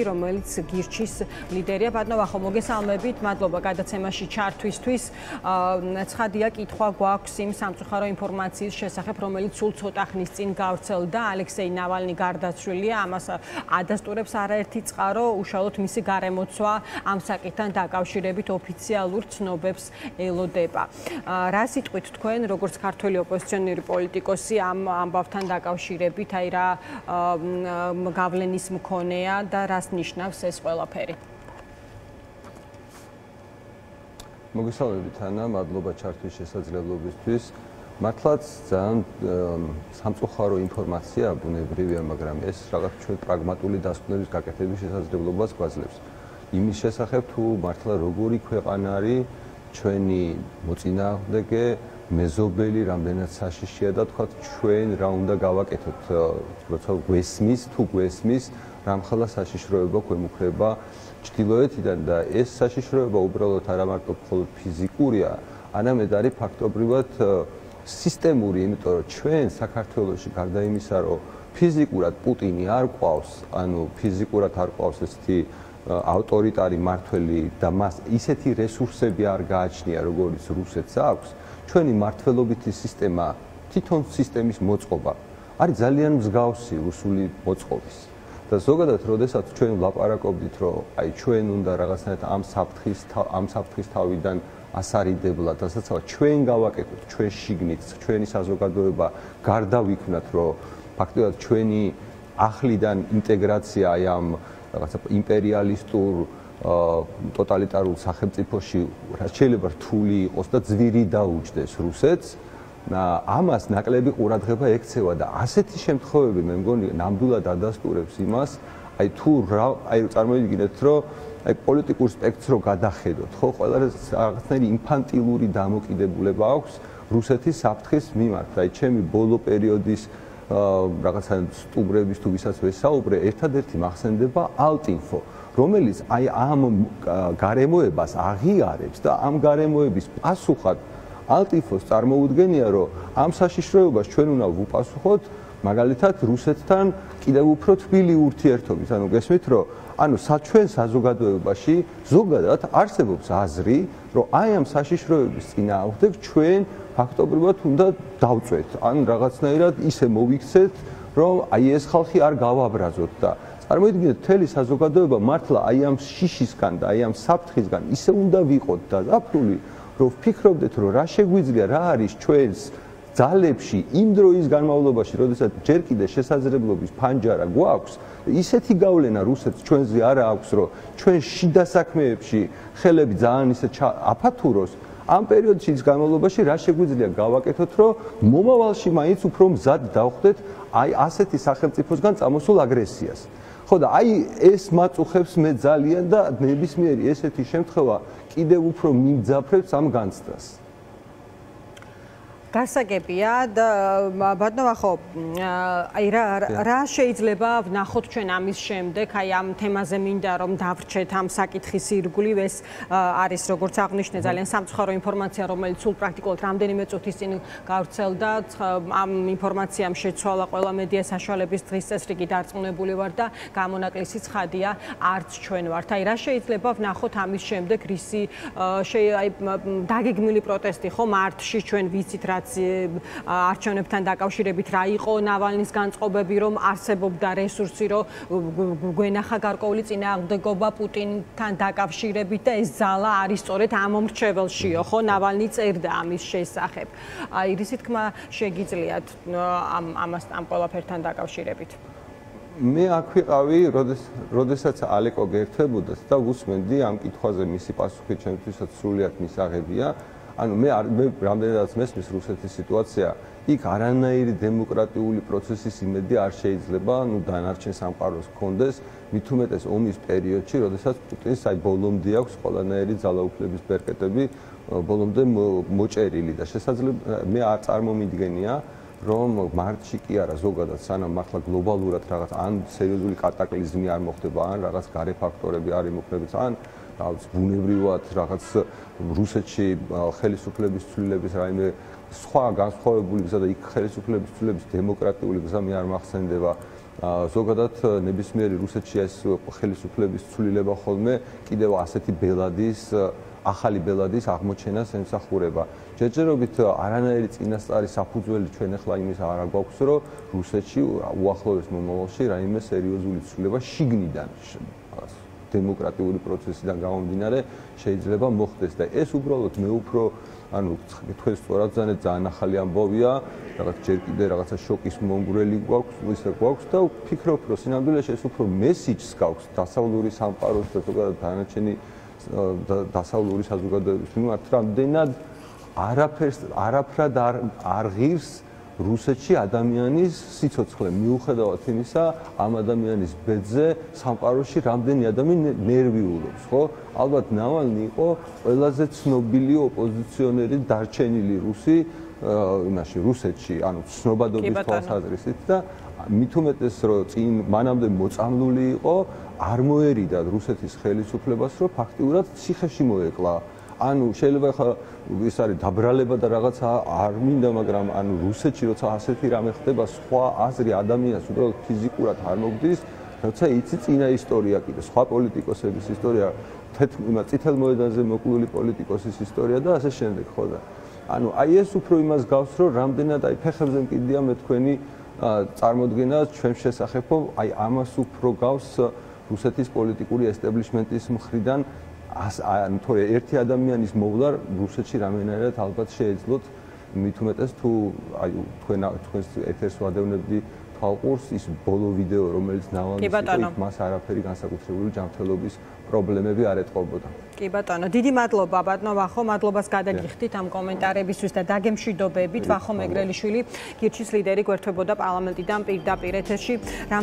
რომელიც გირჩის ლიდერია ბატონო ვახო მოგესალმებით მადლობა გადაცემაში ჩართვისთვის ცხადია კითხვა გვაქვს იმ სამწუხარო ინფორმაციის შესახებ რომელიც სულ ცოტა ხნის წინ გავრცელდა ალექსეი ნავალნი გარდაცვლილია ამას ადასტურებს არაერთი წყარო უშუალოდ მისი გარემოცვა ამ საკითხთან დაკავშირებით ოფიციალურ ცნობებს ელოდება რა სიტყვით თქვენ როგორც ქართველი ოპოზიციონერი პოლიტიკოსი ამ ამბავთან დაკავშირებით აი რა გავლენის მქონეა და რა ნიშნავს ეს ყველაფერი. მოგესალმებით ანა, მადლობა ჩართვის შესაძლებლობისთვის. მართლაც ძალიან სამწუხარო ინფორმაცია ბუნებრივია, მაგრამ ეს რაღაც ჩვენ პრაგმატული დასკვნების გაკეთების შესაძლებლობას გვაძლევს. იმის შესახებ თუ მართლა როგორი ქვეყანა არის ჩვენი მოწინააღმდეგე, მეზობელი, რამდენად საშიშია და თქვა ჩვენ რა უნდა გავაკეთოთ, როცა გვესმის თუ გვესმის Ramxala sashishroeba koemukhreba chtiloetidan da es sashishroeba ubralot ara marto მხოლოდ ფიზიკურია, ანამედ არის ფაქტობრივად სისტემური, იმიტომ რომ ჩვენ საქართველოში გარდა იმისა, რომ ფიზიკურად პუტინი არ ყავს, ანუ ფიზიკურად არ ყავს ესეთი ავტორიტარი მართველი და მას ისეთი რესურსები არ გააჩნია, როგორც რუსეთს აქვს, ჩვენი მართველობითი სისტემა თვითონ სისტემის მოწყობა არის ძალიან მსგავსი რუსული მოწყობის. Და ზოგადად, როდესაც ჩვენ ვლაპარაკობდით, რომ აი ჩვენ უნდა რაღაცნაირად ამ საფრთხის თავიდან ასარიდებლად, დასაცავად ჩვენ გავაკეთოთ, ჩვენ შიგნით, ჩვენი საზოგადოება გარდავიქმნათ, რომ ფაქტობრივად ჩვენი ახლიდან ინტეგრაცია აი ამ რაღაცა იმპერიალისტურ ტოტალიტარულ სახელმწიფოში რაც შეიძლება რთული იყოს და ძვირი დაუჯდეს რუსეთს. Ამას ნაკლები ყურადღება ექცევა და ასეთი შემთხვევები მე მგონი ნამდვილად ადასტურებს იმას, აი თუ აი წარმოიდგინეთ, რომ აი პოლიტიკურ სპექტრს რო გადახედოთ, ხო, ყველას რაღაცნაირი ინფანტილური დამოკიდებულება აქვს რუსეთის საფრთხის მიმართ. Აი ჩემი ბოლო პერიოდის რაღაცა სტუმრების თუ ვისაც ვესაუბრე, ერთადერთი მახსენდება ალტინფო, რომელიც აი ამ გარემოებას აღიარებს და ამ გარემოების პასუხად ალტინფოს წარმოუდგენია, რომ ამ საშიშროებას ჩვენ უნდა ვუპასუხოთ, მაგალითად რუსეთთან კიდევ უფრო თბილი ურთიერთობით, ანუ გესმით, რომ ანუ ჩვენ საზოგადოებაში ზოგადად არსებობს აზრი, რომ აი ამ საშიშროების წინააღმდეგ ჩვენ ფაქტობრივად უნდა დავწვეთ, ან რაღაცნაირად ისე მოვიქცეთ, რომ აი ეს ხალხი არ გავაბრაზოთ და წარმოიდგინეთ, მთელი საზოგადოება მართლა აი ამ შიშისგან და აი ამ საფრთხისგან ისე უნდა ვიყოთ და დაფრული რომ ფიქრობდეთ, რომ რა შეგვიძლია, რა არის ჩვენს ძალებში იმ დროის განმავლობაში, როდესაც ჯერ კიდევ შესაძლებლობის ფანჯარა გვაქვს, ისეთი გავლენა რუსეთს ჩვენზე არ აქვს, რომ ჩვენ შიდა საქმეებში ხელები ძალიან ისე აფათუროს, ამ პერიოდშიც განმავლობაში რა შეგვიძლია გავაკეთოთ, რომ მომავალში მაინც უფრო მზად დავხვდეთ აი ასეთი სახელმწიფოსგან წამოსულ აგრესიას. Ხო და აი ეს მაწუხებს მე ძალიან და ნებისმიერი ესეთი შემთხვევა კიდევ უფრო მიმძაფრებს ამ განცდას. Გასაგებია და ბატონო ვახო, აი რა შეიძლება ვნახოთ ჩვენ ამის შემდეგ, აი ამ თემაზე მინდა რომ დავრჩეთ ამ საკითხის ირგვლივ, ეს არის როგორც აღნიშნე ძალიან სამწუხარო ინფორმაცია, რომელიც სულ პრაქტიკულად რამდენიმე წუთის წინ გავრცელდა. Ამ ინფორმაციამ შეცვალა ყველა მედია საშუალების დღის წესრიგი დარწმუნებული ვარ და გამონაკლისი ცხადია, არც ჩვენ ვართ. Აი რა შეიძლება ვნახოთ ამის შემდეგ, რისი დაგეგმილი პროტესტი ხო მარტში ჩვენ ვიცით რა არჩევნებთან დაკავშირებით რა იყო ნავალნის განწყობები რომ არსებობდა რესურსი რომ გვენახა გარკვეული წინააღმდეგობა პუტინთან დაკავშირებით და ეს ძალა არის სწორედ ამ მომრჩეველშიო ხო ნავალნი წერდა ამის შესახებ აი რისი თქმა შეგიძლიათ ამ ყველაფერთან დაკავშირებით მე აქ ვიყავი როდესაც ალეკო გერთვებოდა და გუსმენდი ამ კითხვაზე მისი პასუხი ჩემთვისაც სრულიად მისაღებია Anu, მე რამდენადაც მესმის რუსეთის სიტუაცია, იქ არანაირი დემოკრატიული პროცესის იმედი არ შეიძლება, ну დანარჩენ სამყაროს კონდეს, მით უმეტეს ომის პერიოდში, როდესაც პუტინს აი ბოლომდე აქვს ყველანაირი ძალაუფლების ბერკეტები, ბოლომდე მოჭერილი და შესაძლოა მე არ წარმომიდგენია, რომ მარტში კი არა, ზოგადად სანამ მართლა გლობალურად რაღაც ან სერიოზული კატაკლიზმი არ მოხდება, ან რაღაც გარე ფაქტორები არ იმოქმედებს, ან რაღაც ბუნებრივად რაღაც რუსეთში ხელისუფლების ცვლილების რაიმე სხვა განსხვავებული გზა და იქ ხელისუფლების ცვლილების დემოკრატიული გზა მე არ მახსენდება ზოგადად ნებისმიერი რუსეთში ეს ხელისუფლების ცვლილება ხოლმე კიდევ ასეთი ბელადის ახალი ბელადის აღმოჩენას ემსახურება. Ჯერჯერობით არანაირი წინასწარი საფუძველი ჩვენ ახლა იმის არ გვაქვს, რომ რუსეთში უახლოეს მომავალში რაიმე სერიოზული ცვლილება შიგნიდან დემოკრატიული პროცესიდან გამომდინარე შეიძლება მოხდეს და ეს უბრალოდ მე უფრო ანუ თქვენ სწორად ძალიან ახალი ამბავია, რაღაც ჯერ კიდე რაღაცა შოკის მომგვრელი გვაქვს, ისე გვაქვს და ვფიქრობ, რომ სინამდვილეში ეს უფრო მესიჯს გაქვს დასავლური სამყაროს და ზოგადად დანარჩენი დასავლური საზოგადოების მიმართ, რამდენად არაფრად არ ღირს რუსეთში ადამიანის სიცოცხლე მიუხედავად იმისა, ამ ადამიანის ბედზე სამყაროში რამდენი ადამიანი ნერვიულობს, ხო? Ალბათ ნავალნი იყო ყველაზე ცნობილი ოპოზიციონერი დარჩენილი რუსი, იმაში რუსეთში, ანუ ცნობადობის თვალსაზრისით და მით უმეტეს რომ წინ მანამდე მოწამლული იყო, არ მოერიდა რუსეთის ხელისუფლებას, რომ ფაქტიურად ციხეში მოეკლა. Anu, შეიძლება ხა ეს არის დაბრალება და რაღაცა არ მინდა, მაგრამ ანუ რუსეთში როცა ასეთი რამე ხდება, სხვა აზრი ადამიანს უბრალოდ ფიზიკურად არ მოგდის, როცა იცი წინა ისტორია კიდე, სხვა პოლიტიკოსების ისტორია, წითელ მოედანზე მოკლული პოლიტიკოსის ისტორია და ასე შემდეგ, ხო და. Anu, აი ეს უფრო იმას გავს, რომ რამდენად აი ფეხებზე მკიდია მე თქვენი წარმოდგენა ჩვენს შესახებ, აი ამას უფრო გავს რუსეთის პოლიტიკური ესტაბლიშმენტის მხრიდან ან თორე ერთი ადამიანის მოვლა რუსეთში რამენერად ალბათ შეეძლოთ მით უმეტეს თუ აი თქვენს ეთერს ვადევნებდი თვალყურს ის ბოლო ვიდეო რომელიც ნავალნის მას არაფერი განსაკუთრებული ჯანმრთელობის პრობლემები არ ეტყობოდა. კი ბატონო, დიდი მადლობა ბატონო ვახო, მადლობას გადაგიხდით ამ კომენტარებისთვის და დაგემშვიდობებით. ვახო მეგრელიშვილი, გირჩის ლიდერი, გვერდებოდა პარლამენტიდან პირდაპირ ეთერში.